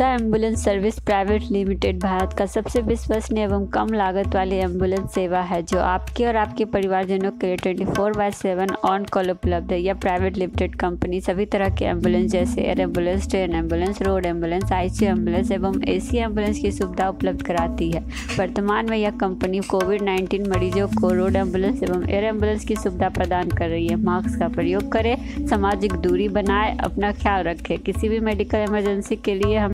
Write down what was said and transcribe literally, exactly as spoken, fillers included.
ताज़ा ambulance service private limited Bharat का सबसे विश्वसनीय एवं कम लागत वाली एम्बुलेंस सेवा है जो आपके और आपके परिवारजनों के लिए twenty four by seven on call उपलब्ध है। यह प्राइवेट लिमिटेड कंपनी सभी तरह के एम्बुलेंस जैसे air ambulance, train ambulance, road ambulance, I C U ambulance एवं ए सी एम्बुलेंस की सुविधा उपलब्ध कराती है। वर्तमान में यह कंपनी कोविड नाइन्टीन मरीजों को रोड एम्बुलेंस एवं एयर एम्बुलेंस की सुविधा प्रदान कर रही है। मास्क का प्रयोग करें, सामाजिक दूरी बनाए, अपना ख्याल रखें। किसी भी मेडिकल इमरजेंसी के लिए हम